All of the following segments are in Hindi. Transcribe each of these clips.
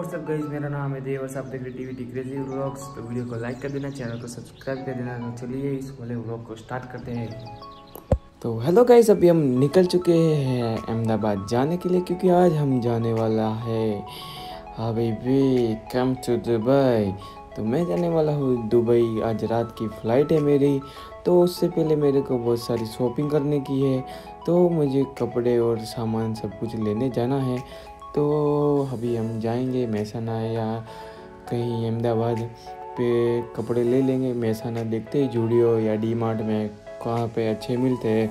व्हाट्सअप गाइस, मेरा नाम है देव और आप देख रहे हैं क्रिएटिव व्लॉग्स। तो वीडियो को लाइक कर देना, चैनल को सब्सक्राइब कर देना। चलिए इस वाले व्लॉग को स्टार्ट करते हैं। तो हेलो गाइस, अभी हम निकल चुके हैं अहमदाबाद जाने के लिए, क्योंकि आज हम जाने वाला है हबीबी कम टू दुबई। तो मैं जाने वाला हूँ दुबई, आज रात की फ़्लाइट है मेरी। तो उससे पहले मेरे को बहुत सारी शॉपिंग करने की है, तो मुझे कपड़े और सामान सब कुछ लेने जाना है। तो अभी हम जाएंगे मेहसाना या कहीं अहमदाबाद पे कपड़े ले लेंगे। मेहसाना देखते हैं जूडियो या डी मार्ट में कहाँ पे अच्छे मिलते हैं।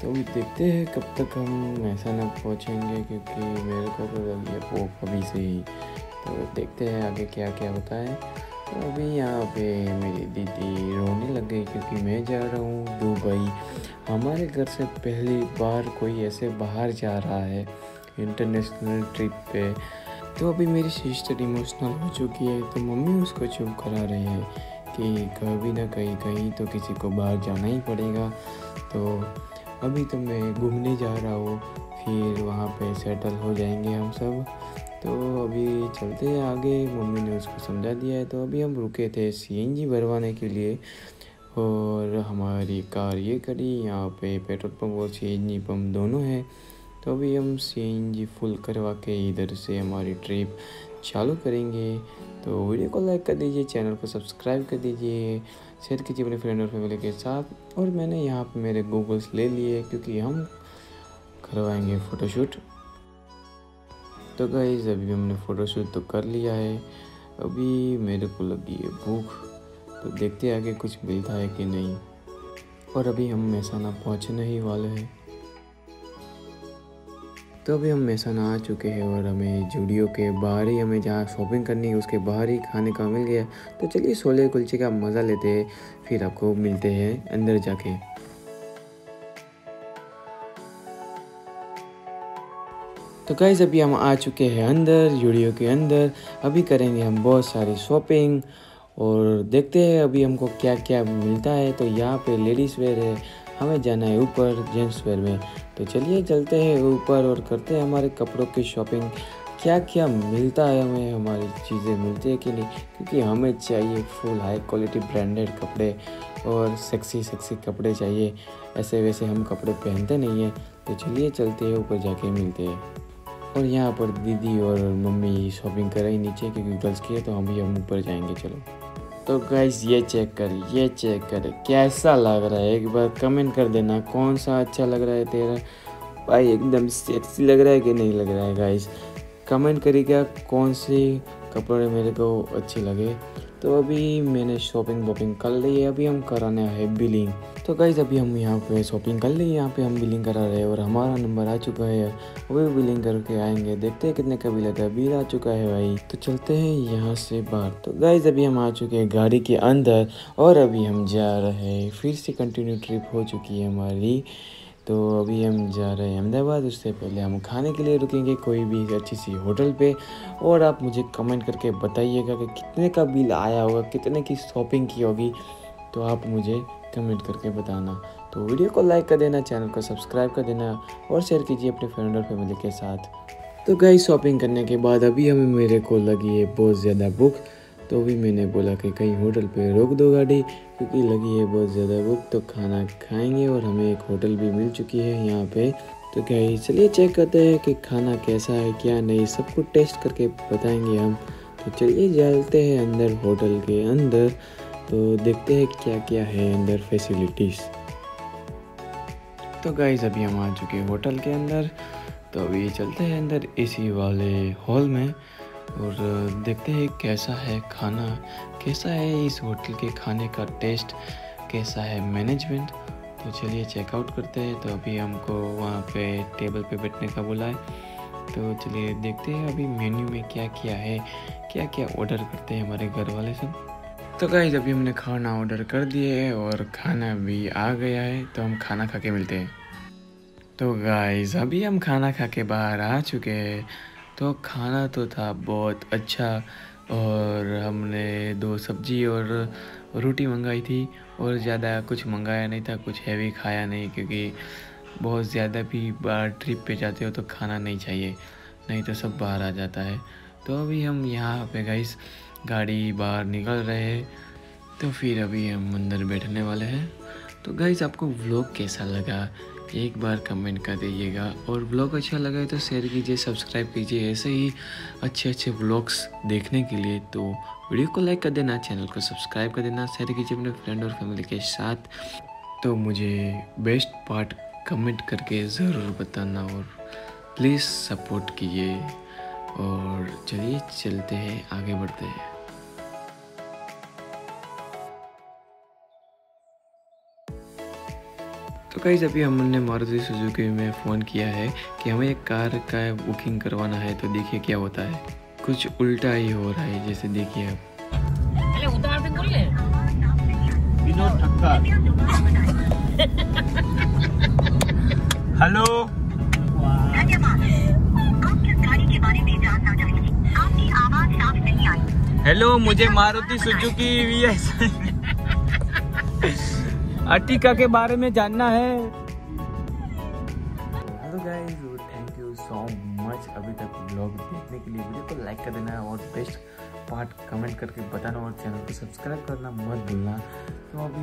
तो देखते हैं कब तक हम मेहसाना पहुँचेंगे, क्योंकि मेरे को तो अभी वो अभी से ही। तो देखते हैं आगे क्या क्या होता है। तो अभी यहाँ पे मेरी दीदी रोने लग गई, क्योंकि मैं जा रहा हूँ दुबई। हमारे घर से पहली बार कोई ऐसे बाहर जा रहा है इंटरनेशनल ट्रिप पे। तो अभी मेरी सिस्टर इमोशनल हो चुकी है, तो मम्मी उसको चुप करा रही है कि कभी ना कहीं कहीं तो किसी को बाहर जाना ही पड़ेगा। तो अभी तो मैं घूमने जा रहा हूँ, फिर वहाँ पे सेटल हो जाएंगे हम सब। तो अभी चलते हैं आगे, मम्मी ने उसको समझा दिया है। तो अभी हम रुके थे CNG भरवाने के लिए, और हमारी कार ये खड़ी। यहाँ पे पेट्रोल पंप और CNG पंप दोनों हैं। तो अभी हम CNG फुल करवा के इधर से हमारी ट्रिप चालू करेंगे। तो वीडियो को लाइक कर दीजिए, चैनल को सब्सक्राइब कर दीजिए, शेयर कीजिए अपने फ्रेंड और फैमिली के साथ। और मैंने यहाँ पे मेरे गॉगल्स ले लिए, क्योंकि हम करवाएंगे फ़ोटोशूट। तो गाइस अभी हमने फ़ोटोशूट तो कर लिया है, अभी मेरे को लगी है भूख। तो देखते आगे कुछ मिलता है कि नहीं। और अभी हम मेहसाना पहुँचने ही वाले हैं। तो अभी हम मेहसाना आ चुके हैं, और हमें जूडियो के बाहर ही, हमें जहाँ शॉपिंग करनी है उसके बाहर ही खाने का मिल गया। तो चलिए छोले कुलचे का मज़ा लेते हैं, फिर आपको मिलते हैं अंदर जाके। तो गाइस अभी हम आ चुके हैं अंदर, जूडियो के अंदर। अभी करेंगे हम बहुत सारी शॉपिंग, और देखते हैं अभी हमको क्या क्या मिलता है। तो यहाँ पे लेडीज़ वेयर है, हमें जाना है ऊपर जेंट्स वेयर में। तो चलिए चलते हैं ऊपर और करते हैं हमारे कपड़ों की शॉपिंग। क्या क्या मिलता है हमें, हमारी चीज़ें मिलती है कि नहीं, क्योंकि हमें चाहिए फुल हाई क्वालिटी ब्रांडेड कपड़े और सेक्सी सेक्सी कपड़े चाहिए। ऐसे वैसे हम कपड़े पहनते नहीं हैं। तो चलिए चलते हैं ऊपर जाके मिलते हैं। और यहाँ पर दीदी और मम्मी शॉपिंग कर रही नीचे, क्योंकि गर्ल्स की है। तो अभी हम ऊपर जाएंगे, चलो। तो गाइस ये चेक कर कैसा लग रहा है, एक बार कमेंट कर देना कौन सा अच्छा लग रहा है तेरा भाई। एकदम सेक्सी लग रहा है कि नहीं लग रहा है गाइस, कमेंट करिएगा कौन से कपड़े मेरे को अच्छे लगे। तो अभी मैंने शॉपिंग वॉपिंग कर ली है, अभी हम कराना है बिलिंग। तो गाइस अभी हम यहाँ पे शॉपिंग कर ली है, यहाँ पे हम बिलिंग करा रहे हैं, और हमारा नंबर आ चुका है। अभी बिलिंग करके आएंगे, देखते हैं कितने का बिल आता है। बिल आ चुका है भाई, तो चलते हैं यहाँ से बाहर। तो गाइस अभी हम आ चुके हैं गाड़ी के अंदर, और अभी हम जा रहे हैं फिर से, कंटिन्यू ट्रिप हो चुकी है हमारी। तो अभी हम जा रहे हैं अहमदाबाद, उससे पहले हम खाने के लिए रुकेंगे कोई भी अच्छी सी होटल पे। और आप मुझे कमेंट करके बताइएगा कि कितने का बिल आया होगा, कितने की शॉपिंग की होगी। तो आप मुझे कमेंट करके बताना। तो वीडियो को लाइक कर देना, चैनल को सब्सक्राइब कर देना, और शेयर कीजिए अपने फ्रेंड और फैमिली के साथ। तो गाइस शॉपिंग करने के बाद अभी हमें मेरे को लगी है बहुत ज़्यादा भूख। तो भी मैंने बोला कि कहीं होटल पे रोक दो गाड़ी, क्योंकि लगी है बहुत ज़्यादा भूख। तो खाना खाएंगे, और हमें एक होटल भी मिल चुकी है यहाँ पे। तो क्या चलिए चेक करते हैं कि खाना कैसा है क्या नहीं, सब कुछ टेस्ट करके बताएंगे हम। तो चलिए चलते हैं अंदर होटल के अंदर, तो देखते हैं क्या क्या है अंदर फैसिलिटीज़। तो गाइस अभी हम आ चुके हैं होटल के अंदर। तो अभी चलते हैं अंदर AC वाले हॉल में, और देखते हैं कैसा है खाना, कैसा है इस होटल के खाने का टेस्ट, कैसा है मैनेजमेंट। तो चलिए चेकआउट करते हैं। तो अभी हमको वहाँ पे टेबल पे बैठने का बोला है। तो चलिए देखते हैं अभी मेन्यू में क्या क्या है, क्या क्या ऑर्डर करते हैं हमारे घर वाले सब। तो गाइस अभी हमने खाना ऑर्डर कर दिए है, और खाना भी आ गया है। तो हम खाना खा के मिलते हैं। तो गाइस अभी हम खाना खा के बाहर आ चुके हैं। तो खाना तो था बहुत अच्छा, और हमने 2 सब्ज़ी और रोटी मंगाई थी, और ज़्यादा कुछ मंगाया नहीं था, कुछ हैवी खाया नहीं, क्योंकि बहुत ज़्यादा भी बाहर ट्रिप पे जाते हो तो खाना नहीं चाहिए, नहीं तो सब बाहर आ जाता है। तो अभी हम यहाँ पे गाइस गाड़ी बाहर निकल रहे हैं, तो फिर अभी हम अंदर बैठने वाले हैं। तो गाइस आपको व्लॉग कैसा लगा एक बार कमेंट कर दीजिएगा, और व्लॉग अच्छा लगा तो शेयर कीजिए, सब्सक्राइब कीजिए, ऐसे ही अच्छे अच्छे व्लॉग्स देखने के लिए। तो वीडियो को लाइक कर देना, चैनल को सब्सक्राइब कर देना, शेयर कीजिए अपने फ्रेंड और फैमिली के साथ। तो मुझे बेस्ट पार्ट कमेंट करके ज़रूर बताना और प्लीज़ सपोर्ट कीजिए। और चलिए चलते हैं, आगे बढ़ते हैं। तो गाइस अभी हमने मारुति सुजुकी में फ़ोन किया है कि हमें एक कार का बुकिंग करवाना है, तो देखिए क्या होता है। कुछ उल्टा ही हो रहा है, जैसे देखिए आप। अरे उतार दे, बोल ले विनोद ठक्कर। हेलो, आपकी गाड़ी के बारे में जानना चाहते, आपकी आवाज़ साफ नहीं आई। हेलो, मुझे मारुति सुजुकी वीएस अर्टिका के बारे में जानना है। Hello guys, thank you so much अभी तक ब्लॉग देखने के लिए। वीडियो को लाइक कर देना और बेस्ट पार्ट कमेंट करके बताना, और चैनल को सब्सक्राइब करना मत भूलना। तो अभी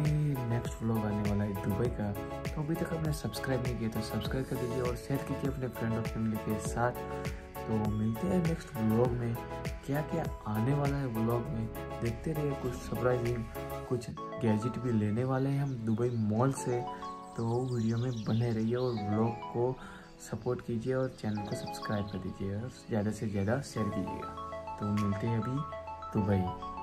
नेक्स्ट व्लॉग आने वाला है दुबई का, तो अभी तक आपने सब्सक्राइब नहीं किया तो सब्सक्राइब कर दीजिए और शेयर कीजिए अपने फ्रेंड और फैमिली के साथ। तो मिलते हैं नेक्स्ट व्लॉग में, क्या क्या आने वाला है व्लॉग में देखते रहिए। कुछ सरप्राइजिंग, कुछ गैजेट भी लेने वाले हैं हम दुबई मॉल से, तो वीडियो में बने रहिए और व्लॉग को सपोर्ट कीजिए और चैनल को सब्सक्राइब कर दीजिए और ज़्यादा से ज़्यादा शेयर कीजिएगा। तो मिलते हैं अभी दुबई।